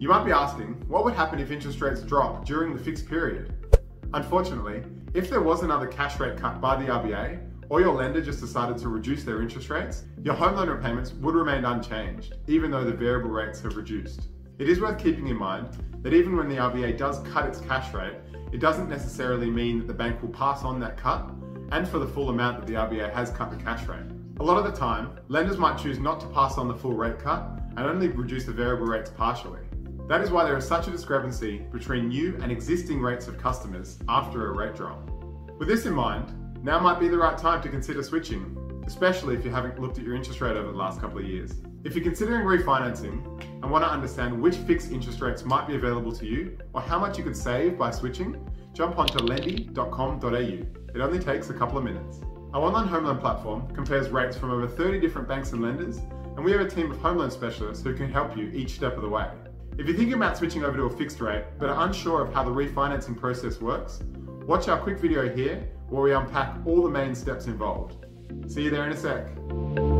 You might be asking, what would happen if interest rates drop during the fixed period? Unfortunately, if there was another cash rate cut by the RBA, or your lender just decided to reduce their interest rates, your home loan repayments would remain unchanged, even though the variable rates have reduced. It is worth keeping in mind that even when the RBA does cut its cash rate, it doesn't necessarily mean that the bank will pass on that cut and for the full amount that the RBA has cut the cash rate. A lot of the time, lenders might choose not to pass on the full rate cut and only reduce the variable rates partially. That is why there is such a discrepancy between new and existing rates of customers after a rate drop. With this in mind, now might be the right time to consider switching, especially if you haven't looked at your interest rate over the last couple of years. If you're considering refinancing and want to understand which fixed interest rates might be available to you or how much you could save by switching, jump onto Lendi.com.au. It only takes a couple of minutes. Our online home loan platform compares rates from over 30 different banks and lenders, and we have a team of home loan specialists who can help you each step of the way. If you're thinking about switching over to a fixed rate but are unsure of how the refinancing process works, watch our quick video here where we unpack all the main steps involved. See you there in a sec.